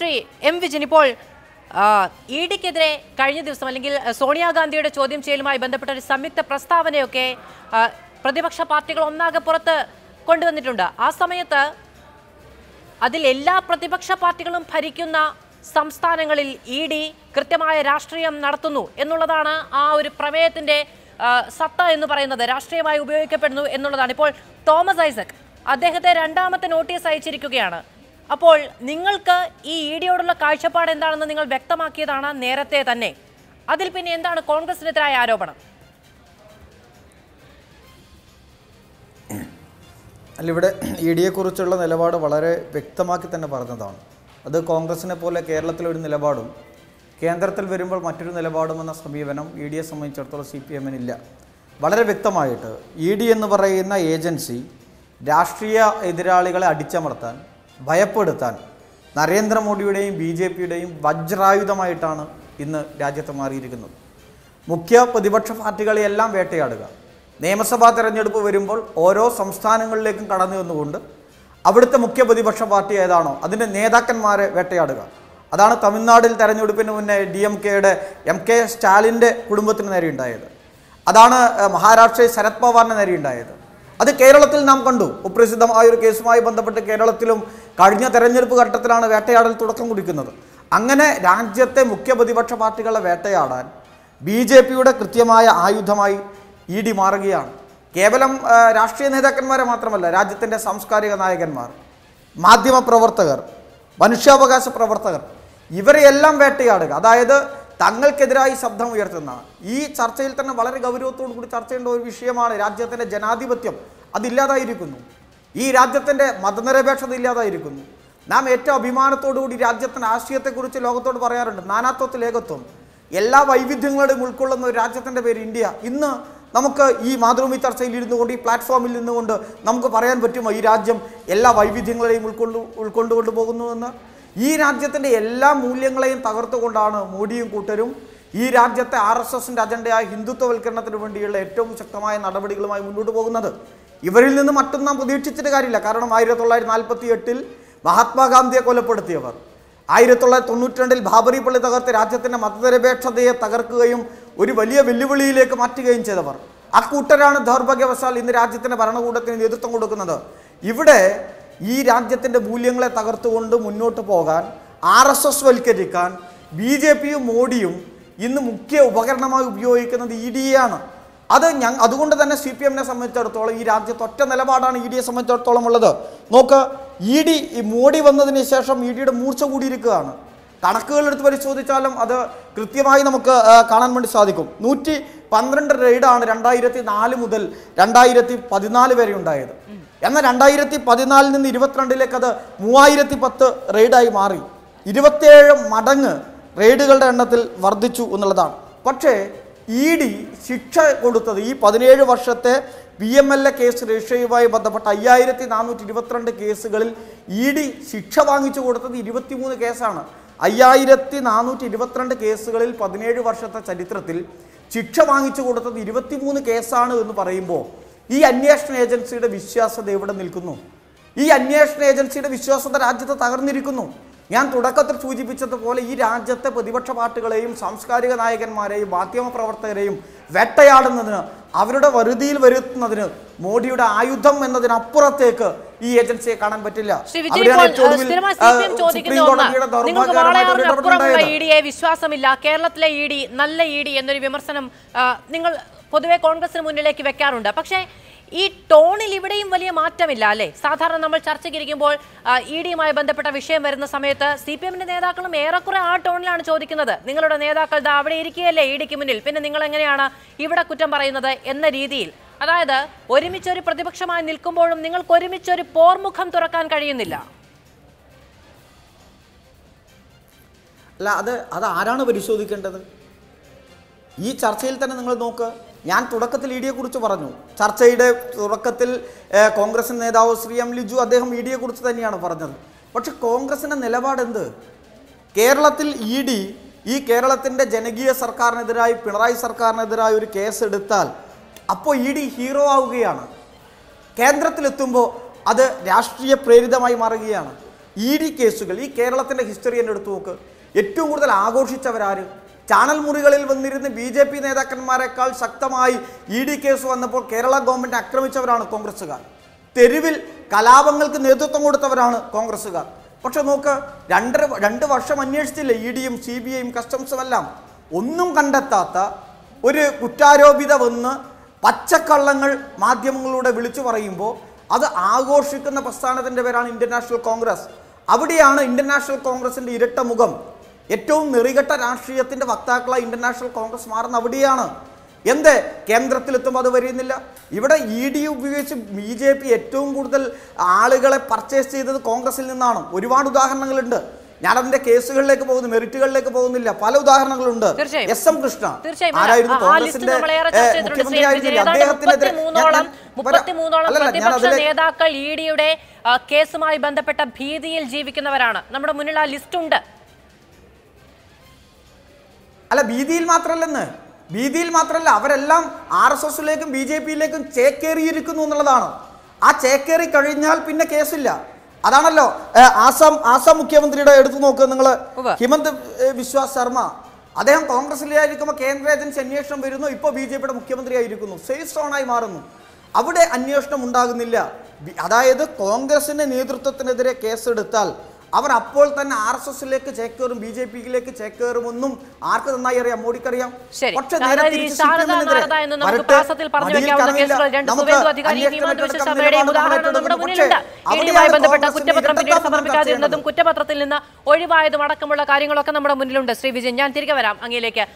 Sri M. Vijinipol, ED Kedre, Karina Dusamalingil, Sonia Gandhi, Chodim Chelma, Bandapata Summit, the Prastavane, okay, Pradibaksha particle on Nagapurta, Kondanitunda, Asameta Adilella, Pradibaksha particle on Parikuna, Samstanangal, ED, Kirtama, Rastriam, Nartunu, Enuladana, our Pramet in the Sata in the Parana, the Rastri, my Ubi Kapenu, Enulanipol, Thomas Isaac, Adehate Randamat notice I Chirikugana. അപ്പോൾ നിങ്ങൾക്ക് ഈ ഇഡിയോടുള്ള കാഴ്ചപ്പാട് എന്താണെന്ന് നിങ്ങൾ വ്യക്തമാക്കിയതാണ് നേരത്തെ തന്നെ. അതിൽ പിന്നെ എന്താണ് കോൺഗ്രസിനെതിരായ ആരോപണം? അല്ല ഇവിടെ ഇഡിയെ കുറിച്ചുള്ള നിലപാട് വളരെ വ്യക്തമാക്കി തന്നെ പറഞ്ഞതാണ്. അത് കോൺഗ്രസിനെ പോലെ കേരളത്തിൽ ഒരു നിലപാടും കേന്ദ്രത്തിൽ വരുമ്പോൾ മറ്റൊരു നിലപാടും എന്ന സമീപനം ഇഡിയെ സംബന്ധിച്ചിടത്തോളം സിപിഎമ്മിന് ഇല്ല. വളരെ വ്യക്തമായിട്ട് ഇഡി എന്ന് പറയുന്ന ഏജൻസി രാഷ്ട്രീയ എതിരാളികളെ അടിച്ചമർത്താൻ ഭയപ്പെടുത്താൻ നരേന്ദ്ര മോദിയുടെയും ബിജെപിയുടെയും വജ്രായുധമായിട്ടാണ് ഇന്ന് രാജ്യത്ത് മാറിയിരിക്കുന്നത്. മുഖ്യ പ്രതിപക്ഷ പാർട്ടികളെ എല്ലാം വേട്ടയാടുക. നിയമസഭാ തെരഞ്ഞെടുപ്പ് വരുമ്പോൾ ഓരോ സംസ്ഥാനങ്ങളിലേക്കും കടന്നു വന്നുകൊണ്ട് അവിടുത്തെ മുഖ്യ പ്രതിപക്ഷ പാർട്ടി ഏതാണോ അതിന്റെ നേതാക്കന്മാരെ വേട്ടയാടുക. അതാണ് തമിഴ്നാടിൽ തെരഞ്ഞെടുപ്പിന് മുന്നേ ഡിഎംകെയുടെ എംകെ സ്റ്റാലിന്റെ കുടുംബത്തിന് നേരെ ഉണ്ടായത്. അതാണ് മഹാരാഷ്ട്രയിൽ ശരത് പവാറിന് നേരെ ഉണ്ടായത്. അത് കേരളത്തിൽ നാം കണ്ടു. ഉപ്രസിദ്ധമായ ഒരു കേസുമായി ബന്ധപ്പെട്ട് കേരളത്തിലും കഴിഞ്ഞ തെരഞ്ഞെടുപ്പ് ഘട്ടത്തിലാണ് വേട്ടയാടൽ തുടക്കം കുറിക്കുന്നത്. അങ്ങനെ രാജ്യത്തെ മുഖ്യ പ്രതിപക്ഷ പാർട്ടികളെ വേട്ടയാടാൻ ബിജെപിയുടെ കൃത്യമായ ആയുധമായി ഇഡി മാറുകയാണ്. കേവലം രാഷ്ട്രീയ നേതാക്കന്മാരെ മാത്രമല്ല, രാജ്യത്തിൻ്റെ സാംസ്കാരിക നായകന്മാർ, മാധ്യമ പ്രവർത്തകർ, മനുഷ്യാവകാശ പ്രവർത്തകർ, ഇവരെയെല്ലാം വേട്ടയാടുക. അതായത് തങ്ങൾക്കെതിരായി ശബ്ദം ഉയർത്തുന്ന ഈ ചർച്ചയിൽ തന്നെ വളരെ ഗൗരവത്തോടു കൂടി ചർച്ച ചെയ്യേണ്ട ഒരു വിഷയമാണ് രാജ്യത്തിൻ്റെ ജനാധിപത്യം. അതില്ലാതായിരിക്കുന്നു. ഈ രാജ്യത്തിൻ്റെ മതനിരപേക്ഷത ഇല്ലാതായിരിക്കുന്നു. നാം ഏറ്റവും അഭിമാനത്തോടുകൂടി രാജ്യത്തിൻ്റെ ആശയത്തെക്കുറിച്ച് ലോകത്തോട് പറയാറുണ്ട്. നാനാത്വത്തിൽ ഏകത്വം, എല്ലാ വൈവിധ്യങ്ങളുടെയും ഉൾക്കൊള്ളുന്ന ഒരു രാജ്യത്തിൻ്റെ പേര് ഇന്ത്യ. ഇന്ന് നമുക്ക് ഈ മാതൃഭൂമി ചർച്ചയിൽ ഇരുന്നുകൊണ്ട്, ഈ പ്ലാറ്റ്ഫോമിൽ നിന്നുകൊണ്ട് നമുക്ക് പറയാൻ പറ്റുമോ ഈ രാജ്യം എല്ലാ വൈവിധ്യങ്ങളെയും ഉൾക്കൊണ്ടുകൊണ്ട് പോകുന്നുവെന്ന്? ഈ രാജ്യത്തിൻ്റെ എല്ലാ മൂല്യങ്ങളെയും തകർത്തുകൊണ്ടാണ് മോഡിയും കൂട്ടരും ഈ രാജ്യത്തെ ആർഎസ്എസിൻ്റെ അജണ്ടയായ ഹിന്ദുത്വവൽക്കരണത്തിന് വേണ്ടിയുള്ള ഏറ്റവും ശക്തമായ നടപടികളുമായി മുന്നോട്ട് പോകുന്നത്. ഇവരിൽ നിന്ന് മറ്റൊന്നും പ്രതീക്ഷിച്ചിട്ട് കാര്യമില്ല. കാരണം 1948 മഹാത്മാഗാന്ധിയെ കൊലപ്പെടുത്തിയവർ, 1992 ബാബറി പള്ളി തകർത്ത് രാജ്യത്തിൻ്റെ മതനിരപേക്ഷതയെ തകർക്കുകയും ഒരു വലിയ വെല്ലുവിളിയിലേക്ക് മാറ്റുകയും ചെയ്തവർ, ആ കൂട്ടരാണ് ദൗർഭാഗ്യവശാൽ ഇന്ന് രാജ്യത്തിൻ്റെ ഭരണകൂടത്തിന് നേതൃത്വം കൊടുക്കുന്നത്. ഇവിടെ ഈ രാജ്യത്തിൻ്റെ മൂല്യങ്ങളെ തകർത്തുകൊണ്ട് മുന്നോട്ട് പോകാൻ, ആർ എസ് എസ് വൽക്കരിക്കാൻ ബി ജെ പിയും മോഡിയും ഇന്ന് മുഖ്യ ഉപകരണമായി ഉപയോഗിക്കുന്നത് ഇ ഡിയെയാണ്. അതുകൊണ്ട് തന്നെ സി പി എമ്മിനെ സംബന്ധിച്ചിടത്തോളം ഈ രാജ്യത്ത് ഒറ്റ നിലപാടാണ് ഇ ഡിയെ സംബന്ധിച്ചിടത്തോളം ഉള്ളത്. നോക്ക്, ഇ ഡി മോഡി വന്നതിന് ശേഷം ഇ ഡിയുടെ മൂർച്ച കൂടിയിരിക്കുകയാണ്. കണക്കുകളെടുത്ത് പരിശോധിച്ചാലും അത് കൃത്യമായി നമുക്ക് കാണാൻ വേണ്ടി സാധിക്കും. 112 റെയ്ഡാണ് 2004 മുതൽ 2014 വരെ ഉണ്ടായത്. എന്നാൽ 2014 നിന്ന് 22 അത് 3010 റെയ്ഡായി മാറി. 27 മടങ്ങ് റെയ്ഡുകളുടെ എണ്ണത്തിൽ വർദ്ധിച്ചു എന്നുള്ളതാണ്. പക്ഷേ ഇ ഡി ശിക്ഷ കൊടുത്തത് ഈ 17 വർഷത്തെ PMLA കേസ് രജിസ്റ്റർ ചെയ്യുമായി ബന്ധപ്പെട്ട 5422 കേസുകളിൽ ഇ ഡി ശിക്ഷ വാങ്ങിച്ചു കൊടുത്തത് 23 കേസാണ്. 5422 കേസുകളിൽ 17 വർഷത്തെ ചരിത്രത്തിൽ ശിക്ഷ വാങ്ങിച്ചു കൊടുത്തത് 23 കേസാണ് എന്ന് പറയുമ്പോൾ ഈ അന്വേഷണ ഏജൻസിയുടെ വിശ്വാസ്യത എവിടെ നിൽക്കുന്നു? ഈ അന്വേഷണ ഏജൻസിയുടെ വിശ്വാസ്യത രാജ്യത്ത് തകർന്നിരിക്കുന്നു. ഞാൻ തുടക്കത്തിൽ സൂചിപ്പിച്ചതുപോലെ ഈ രാജ്യത്തെ പ്രതിപക്ഷ പാർട്ടികളെയും സാംസ്കാരിക നായകന്മാരെയും മാധ്യമപ്രവർത്തകരെയും വേട്ടയാടുന്നതിന്, അവരുടെ വരുതിയിൽ വരുത്തുന്നതിന് മോഡിയുടെ ആയുധം എന്നതിനപ്പുറത്തേക്ക് ഈ ഏജൻസിയെ കാണാൻ പറ്റില്ല. വിശ്വാസമില്ല കേരളത്തിലെ ഇ ഡി, നല്ല ഇ ഡി എന്നൊരു വിമർശനം നിങ്ങൾ പൊതുവെ കോൺഗ്രസിന് മുന്നിലേക്ക് വെക്കാറുണ്ട്. പക്ഷേ ഈ ടോണിൽ ഇവിടെയും വലിയ മാറ്റമില്ല അല്ലേ? സാധാരണ നമ്മൾ ചർച്ചയ്ക്കിരിക്കുമ്പോൾ ഇ ഡിയുമായി ബന്ധപ്പെട്ട വിഷയം വരുന്ന സമയത്ത് സി പി എമ്മിന്റെ നേതാക്കളും ഏറെക്കുറെ ആ ടോണിലാണ് ചോദിക്കുന്നത്. നിങ്ങളുടെ നേതാക്കൾ അവിടെ ഇരിക്കുകയല്ലേ ഇ ഡിക്ക് മുന്നിൽ, പിന്നെ നിങ്ങൾ എങ്ങനെയാണ് ഇവിടെ കുറ്റം പറയുന്നത് എന്ന രീതിയിൽ. അതായത് ഒരുമിച്ചൊരു പ്രതിപക്ഷമായി നിൽക്കുമ്പോഴും നിങ്ങൾക്ക് ഒരുമിച്ചൊരു പോർമുഖം തുറക്കാൻ കഴിയുന്നില്ല. അല്ല, അത് ആരാണ് പരിശോധിക്കേണ്ടത്? ഈ ചർച്ചയിൽ തന്നെ നിങ്ങൾ നോക്ക്. ഞാൻ തുടക്കത്തിൽ ഇ ഡിയെക്കുറിച്ച് പറഞ്ഞു. ചർച്ചയുടെ തുടക്കത്തിൽ കോൺഗ്രസിൻ്റെ നേതാവ് ശ്രീ എം ലിജു അദ്ദേഹം ഇ ഡിയെക്കുറിച്ച് തന്നെയാണ് പറഞ്ഞത്. പക്ഷെ കോൺഗ്രസിൻ്റെ നിലപാടെന്ത്? കേരളത്തിൽ ഇ ഡി ഈ കേരളത്തിൻ്റെ ജനകീയ സർക്കാരിനെതിരായി, പിണറായി സർക്കാരിനെതിരായി ഒരു കേസെടുത്താൽ അപ്പോൾ ഇ ഡി ഹീറോ ആവുകയാണ്. കേന്ദ്രത്തിലെത്തുമ്പോൾ അത് രാഷ്ട്രീയ പ്രേരിതമായി മാറുകയാണ്. ED കേസുകൾ ഈ കേരളത്തിന്റെ ഹിസ്റ്ററി എടുത്തു നോക്ക് ഏറ്റവും കൂടുതൽ ആഘോഷിച്ചവരാണ് ചാനൽ മുറികളിൽ വന്നിരുന്ന ബിജെപി നേതാക്കന്മാരെക്കാൾ ശക്തമായി ഇഡി കേസ് വന്നപ്പോൾ കേരള ഗവൺമെന്റ് ആക്രമിച്ചവരാണ് കോൺഗ്രസ്സുകാർ തെരുവിൽ കലാപങ്ങൾക്ക് നേതൃത്വം കൊടുത്തവരാണ് കോൺഗ്രസ്സുകാർ പക്ഷേ നോക്ക് 2 വർഷം അന്വേഷിച്ചില്ല ഇഡിയും സിബിഐയും കസ്റ്റംസും എല്ലാം ഒന്നും കണ്ടെത്താത്ത ഒരു കുറ്റാരോപിത വന്ന് പച്ചക്കള്ളങ്ങൾ മാധ്യമങ്ങളിലൂടെ വിളിച്ചു പറയുമ്പോൾ അത് ആഘോഷിക്കുന്ന പ്രസ്ഥാനത്തിന്റെ പേരാണ് ഇന്റർനാഷണൽ കോൺഗ്രസ് അവിടെയാണ് ഇന്റർനാഷണൽ കോൺഗ്രസിന്റെ ഇരട്ട മുഖം ഏറ്റവും നെറികെട്ട രാഷ്ട്രീയത്തിന്റെ വക്താക്കളായി ഇന്റർനാഷണൽ കോൺഗ്രസ് മാറുന്ന അവിടെയാണ് എന്ത് കേന്ദ്രത്തിലെത്തുമ്പോൾ അത് വരുന്നില്ല ഇവിടെ ഇഡി ഉപയോഗിച്ച് ബിജെപി ഏറ്റവും കൂടുതൽ ആളുകളെ പർച്ചേസ് ചെയ്തത് കോൺഗ്രസിൽ നിന്നാണ് ഒരുപാട് ഉദാഹരണങ്ങളുണ്ട് ഞാൻ അതിന്റെ കേസുകളിലേക്ക് പോകുന്നു മെറിറ്റുകളിലേക്ക് പോകുന്നില്ല പല ഉദാഹരണങ്ങളുണ്ട് എസ് എം കൃഷ്ണ ആരായിരുന്നു കോൺഗ്രസിന്റെ മുഖ്യമന്ത്രിയായിരുന്നില്ല അദ്ദേഹത്തിനെതിരെ 33ഓളം പ്രതിപക്ഷ നേതാക്കൾ ഇഡിയുടെ കേസുമായി ബന്ധപ്പെട്ട ഭീതിയിൽ ജീവിക്കുന്നവരാണ് നമ്മുടെ മുന്നിൽ ആ ലിസ്റ്റ് ഉണ്ട് അല്ല ഭീതിയിൽ മാത്രമല്ല അവരെല്ലാം ആർഎസ്എസിലേക്കും ബിജെപിയിലേക്കും ചേക്കേറിയിരിക്കുന്നു എന്നുള്ളതാണ് ആ ചേക്കേറി കഴിഞ്ഞാൽ പിന്നെ കേസില്ല അതാണല്ലോ ആസാം മുഖ്യമന്ത്രിയുടെ എടുത്തു നോക്കുക നിങ്ങൾ ഹിമന്ത് വിശ്വ ശർമ്മ അദ്ദേഹം കോൺഗ്രസിലായിരിക്കുമ്പോൾ കേന്ദ്ര ഏജൻസി അന്വേഷണം വരുന്നു ഇപ്പോൾ ബിജെപിയുടെ മുഖ്യമന്ത്രിയായിരിക്കുന്നു സേഫ് സോണായി മാറുന്നു അവിടെ അന്വേഷണം ഉണ്ടാകുന്നില്ല അതായത് കോൺഗ്രസിന്റെ നേതൃത്വത്തിനെതിരെ കേസെടുത്താൽ അവർ അപ്പോൾ തന്നെ ആർഎസ്എസിലേക്ക് ചേക്കേറും ബിജെപിയിലേക്ക് ചേക്കേറുമെന്നും ആർക്ക് നന്നായി അറിയാം മോഡിക്കറിയാം പക്ഷേ നേരെ തിരിച്ച് കുറ്റപത്രത്തിൽ നിന്ന് ഒഴിവായതും അടക്കമുള്ള കാര്യങ്ങളൊക്കെ നമ്മുടെ മുന്നിലുണ്ട് ശ്രീ വിജയൻ ഞാൻ തിരികെ വരാം അങ്ങയിലേക്ക്